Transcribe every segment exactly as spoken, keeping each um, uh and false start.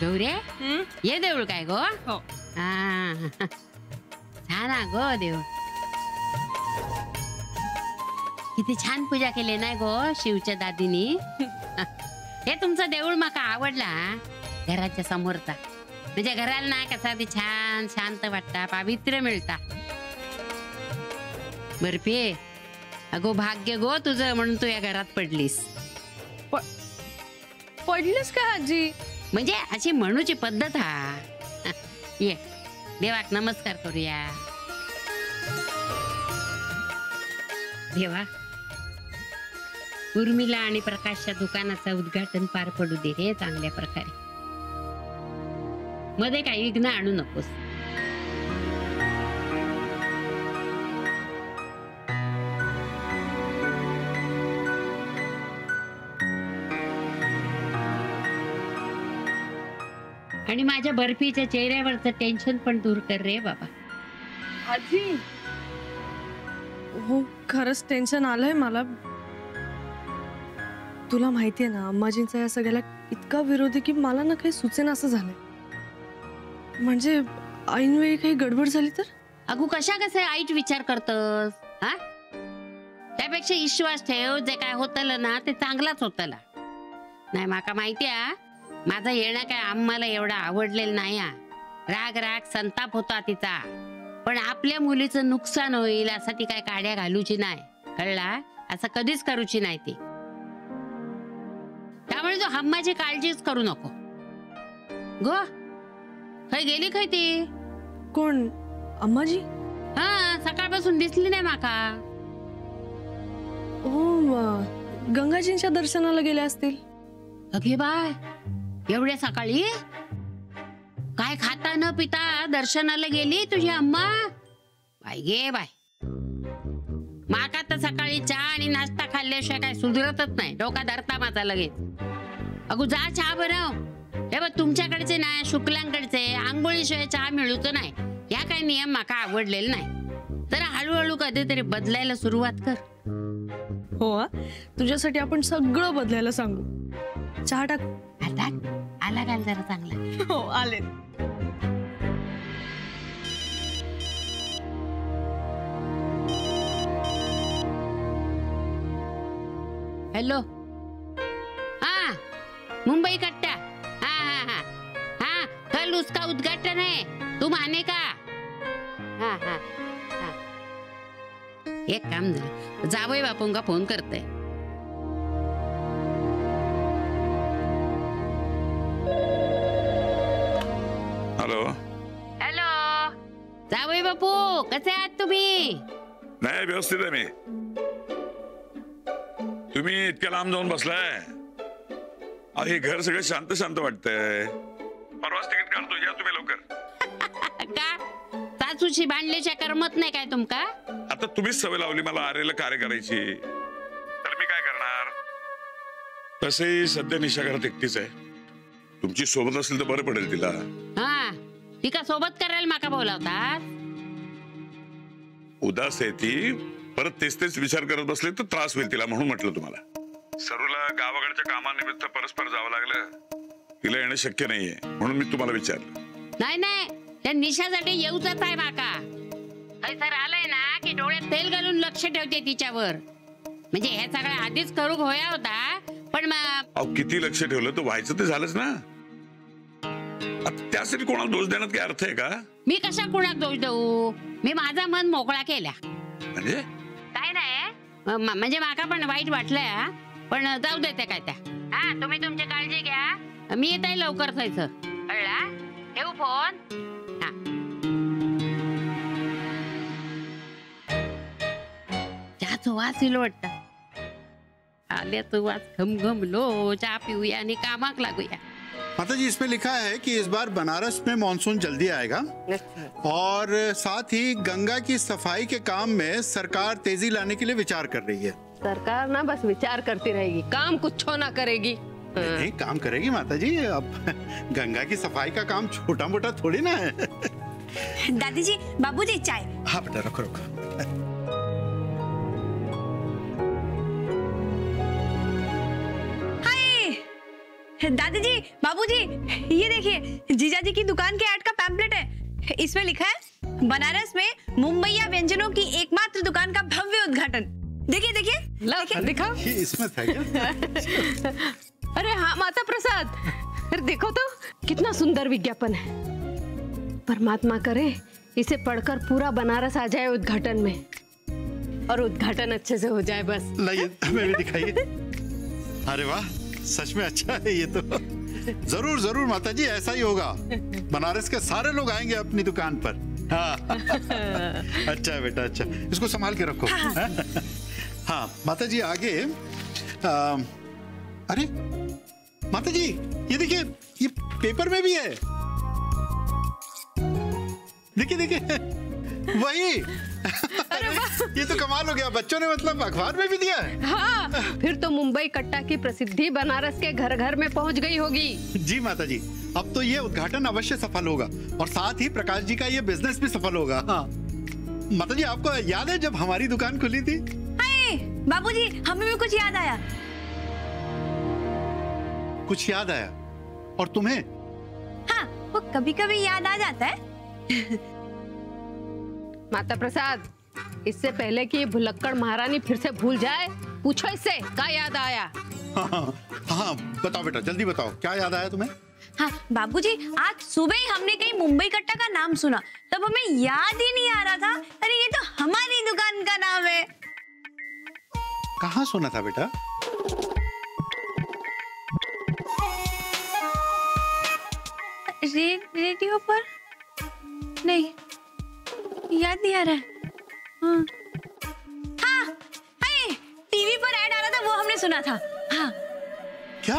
गौरे हे देऊळ काय गो? हो छान गो देऊळ. किती छान पूजा केली नाही गो शिवच्या दादीनी. हे तुमचं देऊळ माका आवडला. घराच्या समोरचा म्हणजे घराला ना कसा ती छान शांत वाटता पवित्र मिळता. बर्फी अगो भाग्य गो तुझं म्हणून तू या घरात पडलीस. पडलीस का आजी? म्हणजे अशी म्हणूची पद्धत हा. ये देवाक नमस्कार करूया. देवा उर्मिला आणि प्रकाशच्या दुकानाचं उद्घाटन पार पडू दे रे चांगल्या प्रकारे. मध्ये काही विघ्न आणू नकोस. आणि माझ्या बर्फीच्या चेहऱ्यावरचं टेन्शन पण दूर कर रे बाबा. आजी हो खरंच टेन्शन आलंय मला. तुला माहितीये ना अम्माजींचा या सगळ्याला इतका विरोध आहे की मला ना काही सुचेना असं झालंय. म्हणजे ऐनवेळी काही गडबड झाली तर अगू कशा कसे आईट विचार करतस हा. त्यापेक्षा विश्वास ठेव जे काय होतलं ना ते चांगलाच होतला. नाही माका माहिती माझं येणं काय आम्हाला एवढं आवडलेलं नाही. राग राग संताप होता तिचा. पण आपल्या मुलीचं नुकसान होईल असं ती काय काड्या घालूची नाही कळला. असं कधीच करूची नाही ती. त्यामुळे तो हम्माची काळजीच करू नको गो. खाई गेली खाई ती कोण अम्माजी? हा सकाळपासून दिसली नाही माका. ओ गंगाजींच्या दर्शनाला गेल्या असतील. अगे बाय एवढ्या सकाळी काय खाता न पिता दर्शनाला गेली तुझी अम्मा? बाय गे बाय माका तर सकाळी चहा आणि नाश्ता खाल्ल्याशिवाय काय सुधरतच नाही. डोका धरता माझा लगेच. अगो जा चहा बनव. हे बघ तुमच्याकडचे नाही शुक्लांकडचे आंघोळीशिवाय चहा मिळतो नाही. या काही नियम माका आवडलेला नाही. तर हळूहळू कधीतरी बदलायला सुरुवात कर. हो तुझ्यासाठी आपण सगळं बदलायला सांगू. चहा टाक आला घाल जरा चांगला. हो आले. हॅलो हा मुंबई कट्टा उसका उद्घाटन है तुम आने का. हा, हा, हा. एक काम जावई बापूं का फोन करते. हेलो हेलो जावई बापू कसे आहात तुम्ही? नाही व्यवस्थित आहे मी. तुम्ही इतक्या लांब जाऊन बसलाय. अरे घर सगळं शांत शांत वाटतंय. परवाच तिकीट काढतो या तुम्ही लवकर. का सासूशी बांधल्याच्या करमत नाही काय तुमका? आता तुम्हीच सवय लावली मला आरेला कार्य करायची तर मी काय करणार. तसेही सध्या निशा घरात एकटीच आहे. तुमची सोबत असेल तर बरं पडेल तिला. हा ती का सोबत करायला माका बोलावतात. उदास आहे ती. परत तेच तेच विचार करत बसले तर त्रास होईल तिला म्हणून म्हटलं तुम्हाला. सरूला गावाकडच्या कामानिमित्त परस्पर जावं लागलं. तिला येणं शक्य नाहीये म्हणून मी तुम्हाला विचारलं. नाही नाही त्या निशासाठी येऊच आहे माका. सर आलाय ना की डोळ्यात तेल घालून लक्ष ठेवते तिच्यावर. म्हणजे हे सगळं आधीच करू होया होता पण किती लक्ष ठेवलं तर व्हायचं ते झालंच ना. त्यासाठी कोणाला दोष देण्यात काय अर्थ आहे का? मी कशा कोणाला दोष देऊ. मी माझा मन मोकळा केला. म्हणजे काय नाही म्हणजे माका पण वाईट वाटलंय पण जाऊ देते काय त्या. हा तुम्ही तुमची काळजी घ्या. मी येत आहे लवकर. जायचं कळला. ठेवू फोन. हा चहाचा वास येईल वाटत. आल्याचा वास घमघमलो. चहा पिऊया आणि कामाक लागूया. माता जी इसमें लिखा है कि इस बार बनारस में मानसून जल्दी आएगा और साथ ही गंगा की सफाई के काम में सरकार तेजी लाने के लिए विचार कर रही है. सरकार ना बस विचार करती रहेगी काम कुछ ना करेगी. नहीं काम करेगी माता जी. अब गंगा की सफाई का काम छोटा मोटा थोड़ी ना है. दादी जी बाबू जी चाय. हाँ बेटा रखो रखो. हाय दादी जी, बाबू जी, ये देखिए जीजा जी की दुकान के ऐड का पैम्पलेट है। इसमें लिखा है बनारस में मुंबईया व्यंजनों की एकमात्र दुकान का भव्य उद्घाटन। देखिए देखिए, लाओ दिखाओ, इसमें था क्या? अरे हाँ माता प्रसाद, अरे देखो तो कितना सुंदर विज्ञापन है। परमात्मा करे इसे पढ़कर पूरा बनारस आ जाए उद्घाटन में, और उद्घाटन अच्छे से हो जाए बस। लाइए हमें भी दिखाइए। अरे वाह, सच में अच्छा है ये तो। जरूर जरूर माताजी, ऐसा ही होगा। बनारस के सारे लोग आएंगे अपनी दुकान पर। हाँ। अच्छा है बेटा, अच्छा, इसको संभाल के रखो। हाँ, हाँ माताजी आगे। आ, अरे माताजी ये देखिए, ये पेपर में भी है। देखिए देखिए वही। अरे ये तो कमाल हो गया, बच्चों ने मतलब अखबार में भी दिया है। हाँ, फिर तो मुंबई कट्टा की प्रसिद्धि बनारस के घर घर में पहुंच गई होगी। जी माताजी, अब तो ये उद्घाटन अवश्य सफल होगा, और साथ ही प्रकाश जी का ये बिजनेस भी सफल होगा। हाँ। माताजी आपको याद है जब हमारी दुकान खुली थी? हाय बाबूजी, हमें भी कुछ याद आया। कुछ याद आया? और तुम्हें? हाँ, वो कभी कभी याद आ जाता है। माता प्रसाद, इससे पहले कि ये भुलक्कड़ महारानी फिर से भूल जाए, पूछो इससे क्या याद आया। हाँ, हाँ, बताओ बेटा, जल्दी बताओ क्या याद आया तुम्हें। हाँ बाबूजी, आज सुबह ही हमने कहीं मुंबई कट्टा का नाम सुना, तब हमें याद ही नहीं आ रहा था। अरे ये तो हमारी दुकान का नाम है। कहाँ सुना था बेटा? रे, रेडियो पर? नहीं, याद नहीं आ रहा है। हाँ, हाँ, हाँ, टीवी पर ऐड आ रहा था, वो हमने सुना था। हाँ। क्या?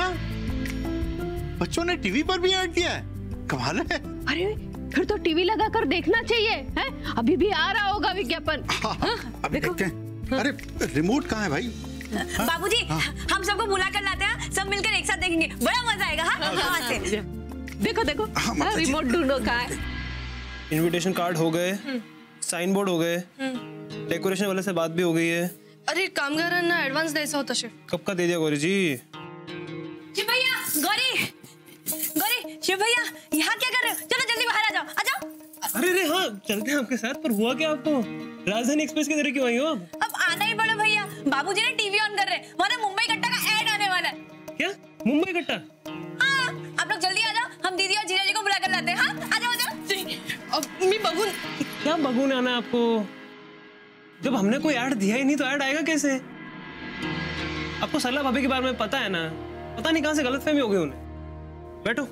बच्चों ने टीवी पर भी ऐड दिया है? कमाल है। अरे फिर तो टीवी लगाकर देखना चाहिए है? अभी भी आ रहा होगा विज्ञापन। हाँ, हाँ, अभी देखते हैं। हाँ। अरे रिमोट कहाँ है भाई? हाँ, बाबूजी हाँ। हम सबको बुला कर लाते हैं, सब मिलकर एक साथ देखेंगे, बड़ा मजा आएगा। हाँ, हाँ, देखो देखो रिमोट ढूंढो कहाँ है। इनविटेशन कार्ड हो गए, साइन बोर्ड हो गए, डेकोरेशन वाले से बात भी हो गई है। अरे कामगार ना एडवांस देसा होता शिव। कब का दे दिया गौरी जी? शिव भैया, गौरी, गौरी, शिव भैया यहाँ क्या कर रहे हो? चलो जल्दी बाहर आ जाओ, आ जाओ। अरे रे हाँ, चलते हैं आपके साथ। पर हुआ क्या आपको? राजधानी एक्सप्रेस के जरिए क्यों आई हो? अब आना ही पड़ा भैया, बाबूजी ने टीवी ऑन कर रहे हैं, वरना मुंबई कट्टा का एड आने वाला है। क्या मुंबई कट्टा? हाँ, आप लोग जल्दी आ जाओ, हम दीदी और जीजा जी को बुला कर लाते हैं। हाँ आ जाओ आ जाओ। अब मैं बगुन, क्या बगुन आना आपको? जब हमने कोई ऐड दिया ही नहीं तो ऐड आएगा कैसे? आपको सरला भाभी के बारे में पता है ना? पता नहीं कहां से गलतफहमी हो गई उन्हें। बैठो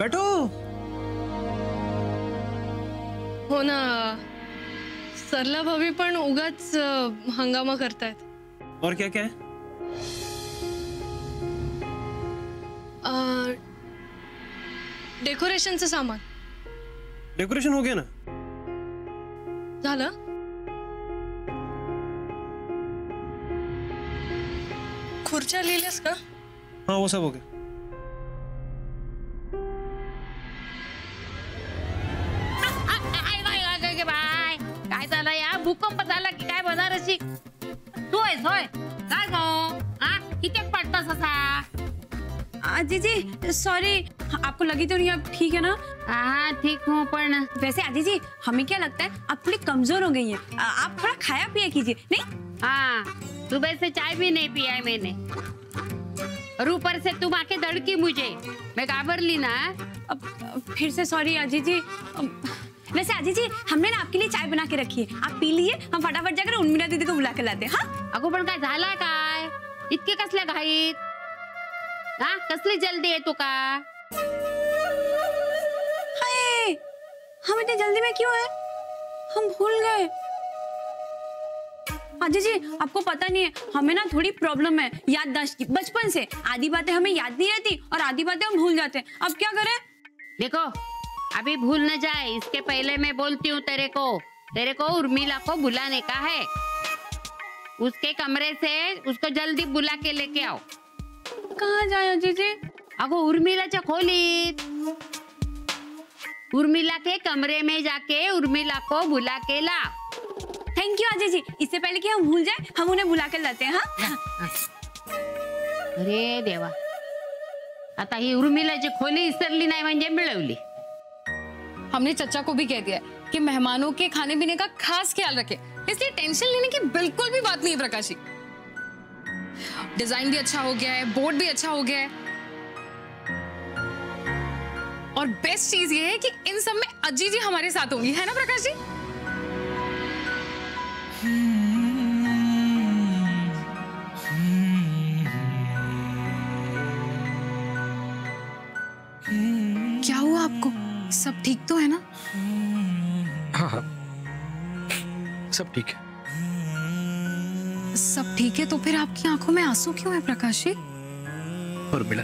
बैठो। हो ना, सरला भाभी पण उगाच हंगामा करतायत। और क्या क्या है? आ, डेकोरेशन से सामान। डेकोरेशन हो गया ना? झाला? खुर्चा ले लेस का? हाँ वो सब हो गया। काय झालं या? भूकंप झाला की काय बनारसी? होय होय काय गं? हा किती पडतास असा? आजीजी सॉरी, आपको लगी तो नहीं? आप ठीक है ना? हाँ ठीक हूँ। पर वैसे आजीजी हमें क्या लगता है आप थोड़ी कमजोर हो गई हैं, आप थोड़ा खाया पिया कीजिए। नहीं हाँ, सुबह से चाय भी नहीं पिया है मैंने, और ऊपर से तुम आके दड़की मुझे, मैं काबर ली ना। अब फिर से सॉरी आजीजी। वैसे आजीजी हमने ना आपके लिए चाय बना के रखी है, आप पी लीजिए, हम फटाफट जाकर उर्मिला दीदी को बुला के लाते हैं। हाँ अगो पण काय झाला काय? इतके कसले घाईत? हाँ कसली जल्दी है तो का? हाय, हम इतने जल्दी में क्यों है? हम भूल गए। आजी जी आपको पता नहीं है, हमें ना थोड़ी प्रॉब्लम है याददाश्त की, बचपन से आधी बातें हमें याद नहीं रहती और आधी बातें हम भूल जाते हैं। अब क्या करें? देखो अभी भूल न जाए इसके पहले मैं बोलती हूँ तेरे को, तेरे को उर्मिला को बुलाने का है, उसके कमरे से उसको जल्दी बुला के लेके आओ। कहाँ जाए जीजी? अगो उर्मिलाच्या खोलीत, उर्मिला के कमरे में जाके उर्मिला को बुला के ला। थैंक यू आजी जी, इससे पहले कि हम भूल जाए हम उन्हें बुला के लाते हैं। हाँ? अरे देवा, आता ही उर्मिलाची खोली इसरली नहीं म्हणजे मिळवली। हमने चचा को भी कह दिया कि मेहमानों के खाने पीने का खास ख्याल रखे, इसलिए टेंशन लेने की बिल्कुल भी बात नहीं है। प्रकाश जी डिजाइन भी अच्छा हो गया है, बोर्ड भी अच्छा हो गया है, और बेस्ट चीज ये है कि इन सब में अजी जी हमारे साथ होंगी, है ना प्रकाश जी? क्या हुआ आपको? सब ठीक तो है ना? हाँ हाँ सब ठीक है। सब ठीक है तो फिर आपकी आंखों में आंसू क्यों है प्रकाश जी? और मिला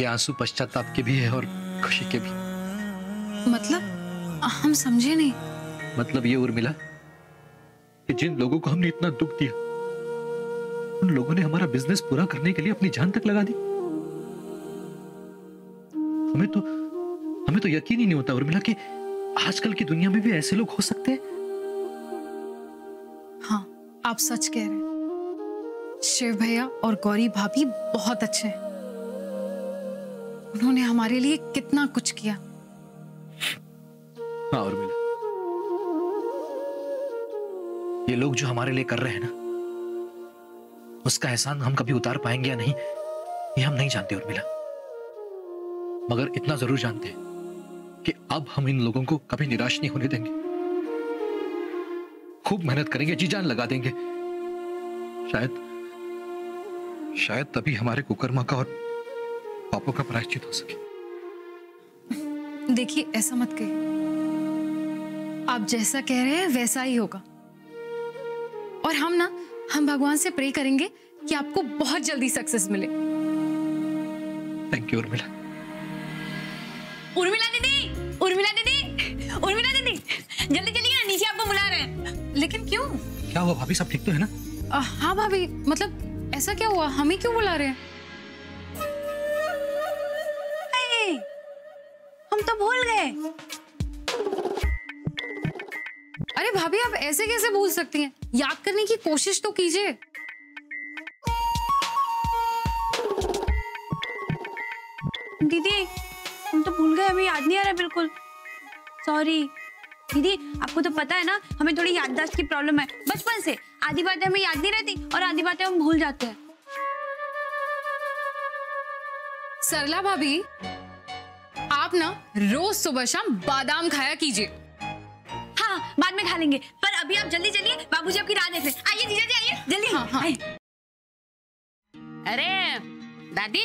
ये आंसू पश्चाताप के भी है और खुशी के भी। मतलब हम समझे नहीं। मतलब ये उर्मिला कि जिन लोगों को हमने इतना दुख दिया उन लोगों ने हमारा बिजनेस पूरा करने के लिए अपनी जान तक लगा दी। हमें तो हमें तो यकीन ही नहीं होता उर्मिला कि आजकल की दुनिया में भी ऐसे लोग हो सकते हैं। हाँ आप सच कह रहे हैं। शिव भैया और गौरी भाभी बहुत अच्छे हैं, उन्होंने हमारे लिए कितना कुछ किया। हाँ और मिला ये लोग जो हमारे लिए कर रहे हैं ना उसका एहसान हम कभी उतार पाएंगे या नहीं ये हम नहीं जानते उर्मिला, मगर इतना जरूर जानते हैं कि अब हम इन लोगों को कभी निराश नहीं होने देंगे। खूब मेहनत करेंगे, जी जान लगा देंगे। शायद शायद तभी हमारे कुकर्मा का और पापों का प्रायश्चित हो सके। देखिए ऐसा मत कहिए, आप जैसा कह रहे हैं वैसा ही होगा, और हम ना हम भगवान से प्रे करेंगे कि आपको बहुत जल्दी सक्सेस मिले। Thank you Urmila. उर्मिला दीदी, उर्मिला दीदी, उर्मिला दीदी जल्दी चलिए ना, नीचे आपको बुला रहे हैं। लेकिन क्यों, क्या हुआ भाभी? सब ठीक तो है ना? आ, हाँ भाभी, मतलब ऐसा क्या हुआ, हमें क्यों बुला रहे हैं? हम तो भूल गए। अरे भाभी आप ऐसे कैसे भूल सकती हैं? याद करने की कोशिश तो कीजिए। दीदी हम तो भूल गए, हमें याद नहीं आ रहा बिल्कुल। सॉरी दीदी, आपको तो पता है ना हमें थोड़ी याददाश्त की प्रॉब्लम है बचपन से, आधी बातें हमें याद नहीं रहती और आधी बातें हम भूल जाते हैं। सरला भाभी आप ना रोज सुबह शाम बादाम खाया कीजिए। हाँ बाद में खा लेंगे, पर अभी आप जल्दी चलिए, बाबूजी आपकी राह देख रहे हैं। आइए जीजा जी, आइए जल्दी। हाँ, हाँ। अरे दादी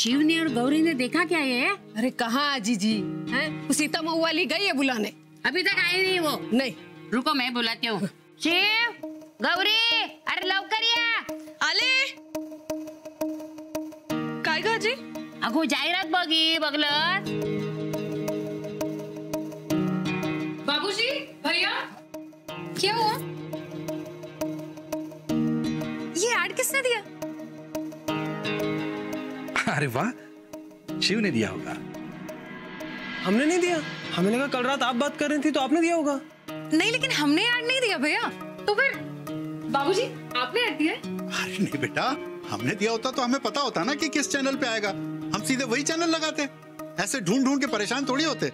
शिव ने और गौरी ने देखा क्या ये? अरे कहाँ आजी जी है, सीता मऊवाली गई है बुलाने, अभी तक आई नहीं वो। नहीं रुको मैं बुलाती हूँ। शिव गौरी अरे लवकर या आले। काय ग आजी? अगो जाहिरात बघी बघलत। बाबूजी भैया क्या हुआ? ये ऐड किसने दिया? अरे वाह शिव ने दिया होगा, हमने नहीं दिया। हमें लगा कल रात आप बात कर रही थी तो आपने दिया होगा। नहीं लेकिन हमने ऐड नहीं दिया भैया। तो फिर बाबूजी आपने ऐड दिया? अरे नहीं बेटा, हमने दिया होता तो हमें पता होता ना कि किस चैनल पे आएगा, हम सीधे वही चैनल लगाते, ऐसे ढूंढ ढूंढ के परेशान थोड़ी होते।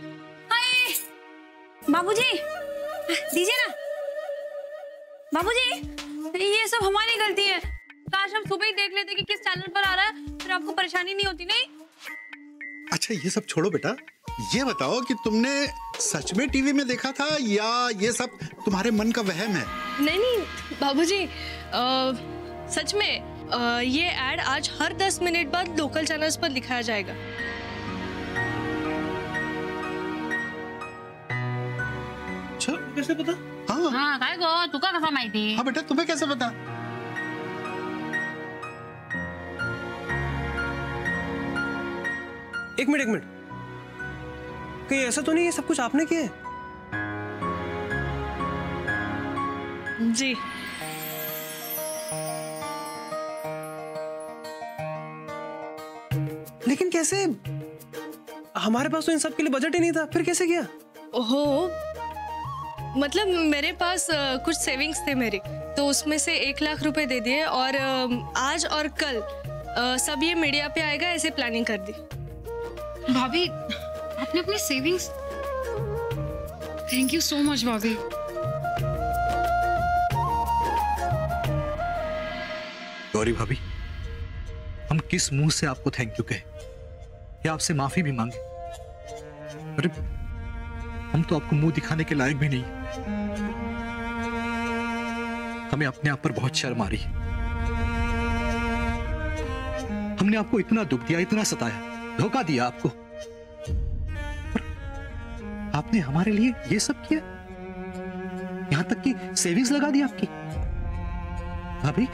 बाबूजी दीजिए ना। बाबूजी ये सब हमारी गलती है, काश हम सुबह ही देख लेते कि किस चैनल पर आ रहा है, फिर आपको परेशानी नहीं होती। नहीं अच्छा ये सब छोड़ो बेटा, ये बताओ कि तुमने सच में टीवी में देखा था या ये सब तुम्हारे मन का वहम है? नहीं नहीं बाबूजी सच में आ, ये ऐड आज हर दस मिनट बाद लोकल चैनल्स पर दिखाया जाएगा। अच्छा कैसे पता? हाँ हाँ काय गो तुका कसा माहिती? हाँ बेटा तुम्हें कैसे पता? एक मिनट एक मिनट, कहीं ऐसा तो नहीं ये सब कुछ आपने किया है? जी लेकिन कैसे? हमारे पास तो इन सब के लिए बजट ही नहीं था, फिर कैसे किया? ओहो मतलब मेरे पास कुछ सेविंग्स थे मेरी, तो उसमें से एक लाख रुपए दे दिए और आज और कल आ, सब ये मीडिया पे आएगा ऐसे प्लानिंग कर दी। भाभी आपने अपनी savings, thank you so much भाभी। गौरी भाभी, हम किस मुंह से आपको थैंक यू कहें या आपसे माफी भी मांगे? अरे हम तो आपको मुंह दिखाने के लायक भी नहीं। हमें अपने आप पर बहुत शर्म आ रही है। हमने आपको इतना दुख दिया, इतना सताया, धोखा दिया आपको, पर आपने हमारे लिए ये सब किया, यहां तक कि सेविंग्स लगा दी आपकी। भाभी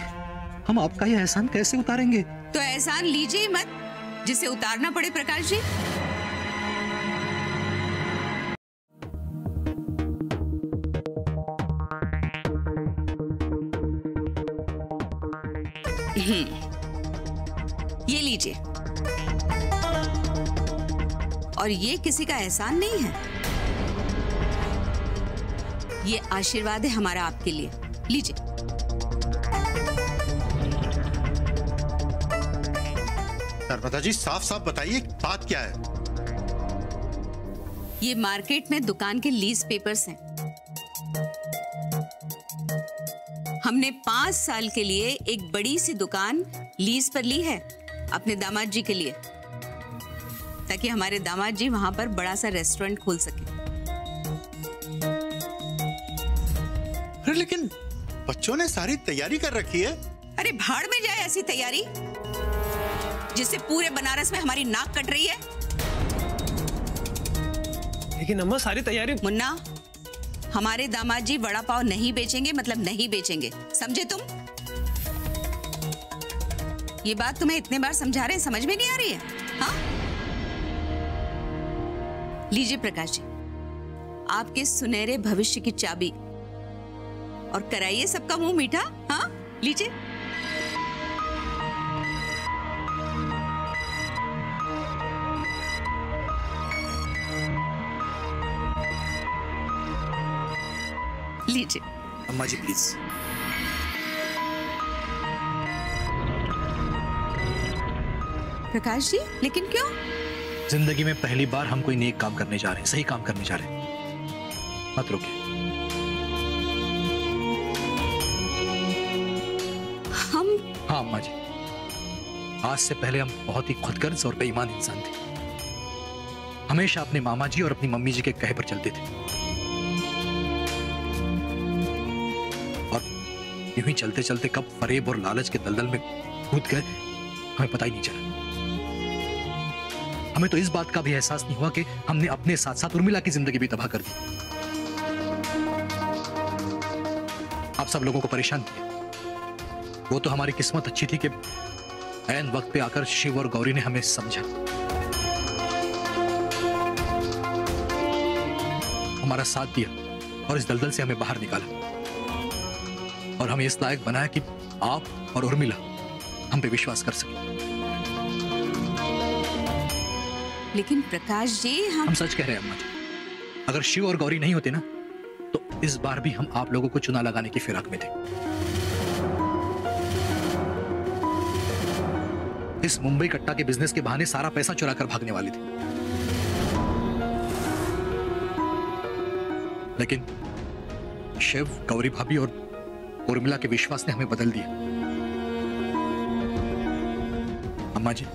हम आपका ये एहसान कैसे उतारेंगे? तो एहसान लीजिए ही मत, जिसे उतारना पड़े प्रकाश जी। ये लीजिए, और ये किसी का एहसान नहीं है, ये आशीर्वाद है हमारा आपके लिए, लीजिए। नर्मदा जी साफ साफ बताइए बात क्या है? ये मार्केट में दुकान के लीज पेपर्स हैं। हमने पांच साल के लिए एक बड़ी सी दुकान लीज पर ली है अपने दामाद जी के लिए, ताकि हमारे दामाद जी वहां पर बड़ा सा रेस्टोरेंट खोल सके। अरे लेकिन बच्चों ने सारी तैयारी कर रखी है। अरे भाड़ में जाए ऐसी तैयारी, जिससे पूरे बनारस में हमारी नाक कट रही है। लेकिन अम्मा सारी तैयारी। मुन्ना, हमारे दामाद जी वड़ा पाव नहीं बेचेंगे, मतलब नहीं बेचेंगे, समझे तुम? ये बात तुम्हें इतने बार समझा रहे, समझ में नहीं आ रही है? हाँ, लीजिए प्रकाश जी आपके सुनहरे भविष्य की चाबी, और कराइए सबका मुंह मीठा। हाँ लीजिए। लीजिए अम्मा जी प्लीज। प्रकाश जी लेकिन क्यों? जिंदगी में पहली बार हम कोई नेक काम करने जा रहे हैं, सही काम करने जा रहे हैं, मत रोकिए हम। हाँ अम्मा जी, आज से पहले हम बहुत ही खुदगर्ज और बेईमान इंसान थे। हमेशा अपने मामा जी और अपनी मम्मी जी के कहे पर चलते थे, और यूं ही चलते चलते कब फरेब और लालच के दलदल में कूद गए हमें पता ही नहीं चला। हमें तो इस बात का भी एहसास नहीं हुआ कि हमने अपने साथ साथ उर्मिला की जिंदगी भी तबाह कर दी। आप सब लोगों को परेशान किया। वो तो हमारी किस्मत अच्छी थी कि ऐन वक्त पे आकर शिव और गौरी ने हमें समझा। हमारा साथ दिया और इस दलदल से हमें बाहर निकाला, और हमें इस लायक बनाया कि आप और उर्मिला हम पे विश्वास कर सके। लेकिन प्रकाश जी हम हम सच कह रहे हैं अम्मा जी, अगर शिव और गौरी नहीं होते ना, तो इस बार भी हम आप लोगों को चुना लगाने की फिराक में थे। इस मुंबई कट्टा के बिजनेस के बहाने सारा पैसा चुरा कर भागने वाले थे, लेकिन शिव, गौरी भाभी और उर्मिला के विश्वास ने हमें बदल दिया। अम्मा जी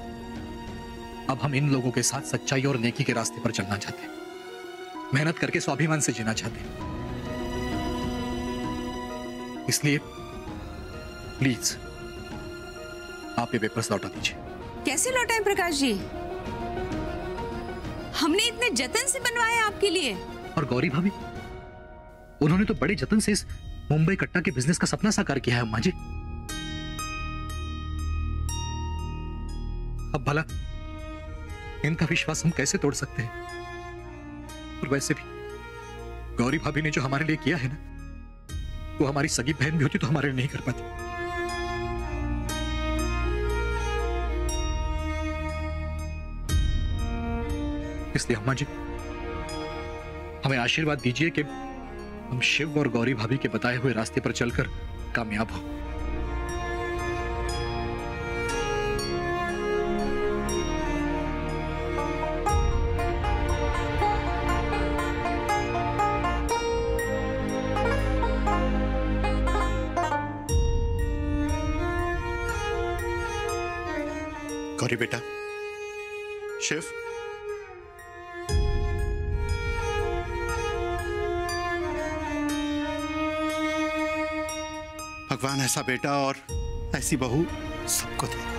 अब हम इन लोगों के साथ सच्चाई और नेकी के रास्ते पर चलना चाहते हैं, मेहनत करके स्वाभिमान से जीना चाहते हैं। इसलिए प्लीज आप ये पेपर्स लौटा दीजिए। कैसे लौटाएं प्रकाश जी? हमने इतने जतन से बनवाए आपके लिए। और गौरी भाभी, उन्होंने तो बड़े जतन से इस मुंबई कट्टा के बिजनेस का सपना साकार किया है अम्मा जी। अब भला इनका विश्वास हम कैसे तोड़ सकते हैं? और वैसे भी गौरी भाभी ने जो हमारे लिए किया है ना, वो हमारी सगी बहन भी होती तो हमारे लिए नहीं कर पाती। इसलिए अम्मा जी हमें आशीर्वाद दीजिए कि हम शिव और गौरी भाभी के बताए हुए रास्ते पर चलकर कामयाब हो। गौरी बेटा, शिव, भगवान ऐसा बेटा और ऐसी बहू सबको दे।